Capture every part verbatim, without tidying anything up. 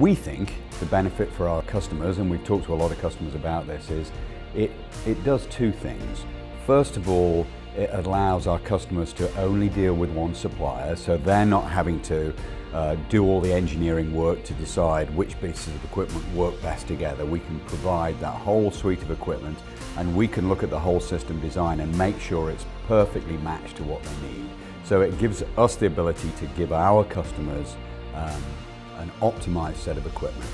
We think the benefit for our customers, and we've talked to a lot of customers about this, is it, it does two things. First of all, it allows our customers to only deal with one supplier, so they're not having to uh, do all the engineering work to decide which pieces of equipment work best together. We can provide that whole suite of equipment, and we can look at the whole system design and make sure it's perfectly matched to what they need. So it gives us the ability to give our customers um, an optimized set of equipment.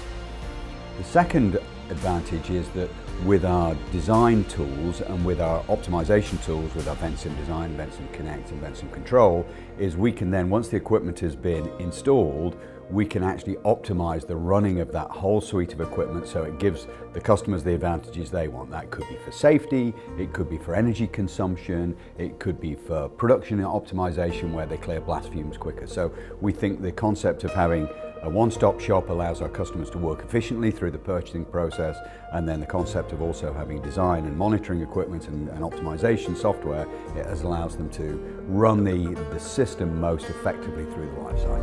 The second advantage is that with our design tools and with our optimization tools, with our VentSim Design, VentSim Connect and VentSim Control, is we can then, once the equipment has been installed, we can actually optimize the running of that whole suite of equipment, so it gives the customers the advantages they want. That could be for safety, it could be for energy consumption, it could be for production and optimization where they clear blast fumes quicker. So we think the concept of having a one-stop shop allows our customers to work efficiently through the purchasing process, and then the concept of also having design and monitoring equipment and, and optimization software, it allows them to run the, the system most effectively through the life cycle.